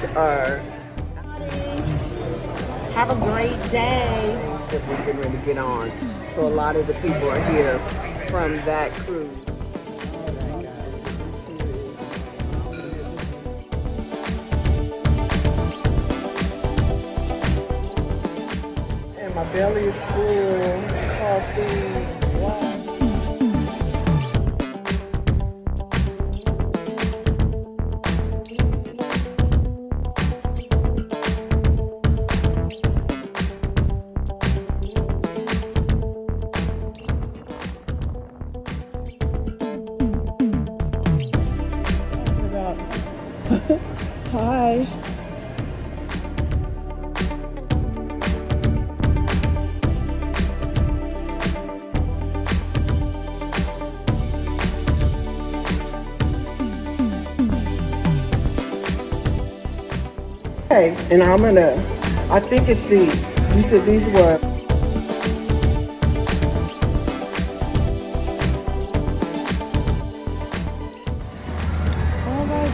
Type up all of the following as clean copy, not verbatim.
HR. Have a great day. We're getting ready to get on. So a lot of the people are here from that crew. And my belly is full. Coffee. Wow. Hi. Okay, and I think it's these. You said these were.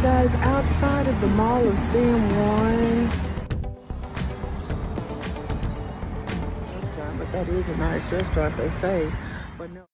Guys, outside of the Mall of San Juan. But that is a nice restaurant, they say. But no.